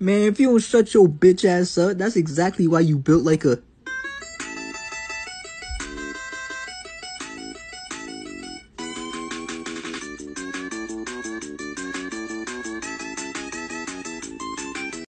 Man, if you don't shut your bitch ass up, that's exactly why you built like a